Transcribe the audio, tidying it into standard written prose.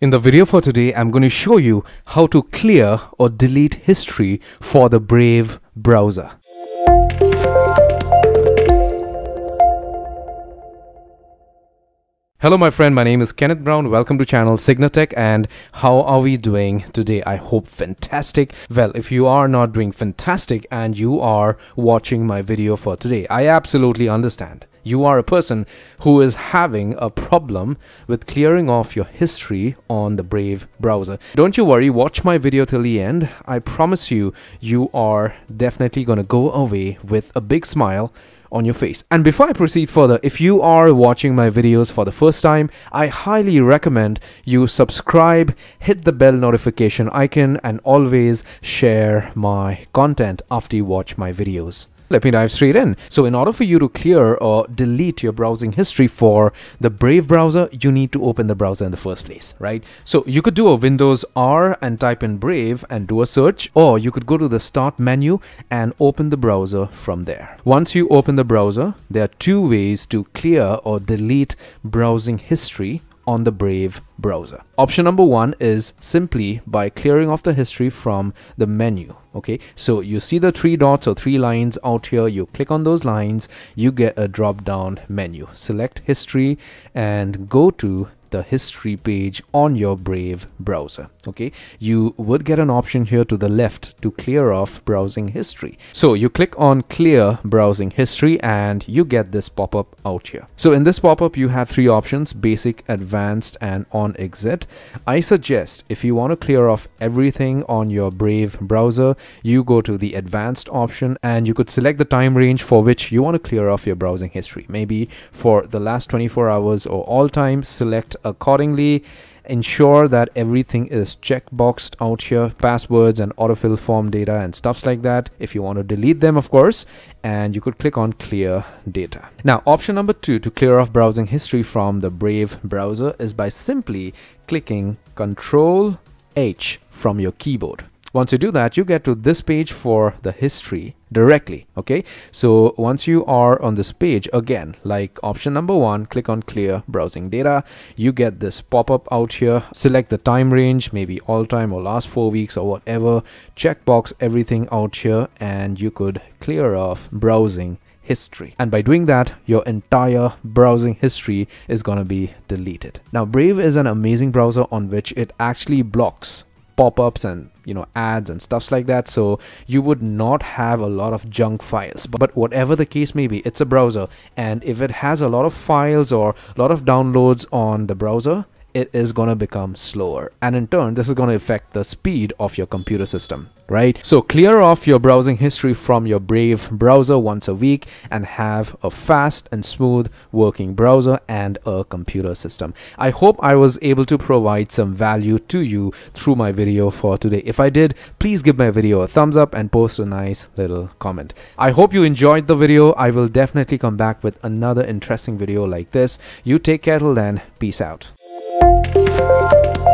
In the video for today, I'm going to show you how to clear or delete history for the Brave browser. Hello my friend, my name is Kenneth Brown. Welcome to channel Signatech. And how are we doing today? I hope fantastic. Well, if you are not doing fantastic and you are watching my video for today, I absolutely understand. You are a person who is having a problem with clearing off your history on the Brave browser. Don't you worry, watch my video till the end. I promise you, you are definitely going to go away with a big smile on your face. And before I proceed further, if you are watching my videos for the first time, I highly recommend you subscribe, hit the bell notification icon, and always share my content after you watch my videos. Let me dive straight in. So in order for you to clear or delete your browsing history for the Brave browser, you need to open the browser in the first place, right? So you could do a Windows R and type in Brave and do a search, or you could go to the Start menu and open the browser from there. Once you open the browser, there are two ways to clear or delete browsing history on the Brave browser. Option number one is simply by clearing off the history from the menu. Okay, so you see the three dots or three lines out here. You click on those lines, you get a drop down menu. Select history and go to the history page on your Brave browser. Okay, you would get an option here to the left to clear off browsing history. So you click on clear browsing history and you get this pop-up out here. So in this pop-up you have three options: basic, advanced, and on exit. I suggest if you want to clear off everything on your Brave browser, you go to the advanced option and you could select the time range for which you want to clear off your browsing history. Maybe for the last 24 hours or all time. Select accordingly. Ensure that everything is checkboxed out here, passwords and autofill form data and stuffs like that, if you want to delete them, of course. And you could click on clear data. Now option number two to clear off browsing history from the Brave browser is by simply clicking Control H from your keyboard. Once you do that, you get to this page for the history directly. Okay, so once you are on this page, again, like option number one, click on clear browsing data. You get this pop-up out here. Select the time range, maybe all time or last 4 weeks or whatever. Checkbox everything out here and you could clear off browsing history. And by doing that, your entire browsing history is going to be deleted. Now, Brave is an amazing browser on which it actually blocks pop-ups and ads and stuffs like that, so you would not have a lot of junk files. But whatever the case may be, it's a browser, and if it has a lot of files or a lot of downloads on the browser, it is going to become slower, and in turn this is going to affect the speed of your computer system, right? So clear off your browsing history from your Brave browser once a week and have a fast and smooth working browser and a computer system. I hope I was able to provide some value to you through my video for today. If I did, please give my video a thumbs up and post a nice little comment. I hope you enjoyed the video. I will definitely come back with another interesting video like this. You take care till then. Peace out. Thank you.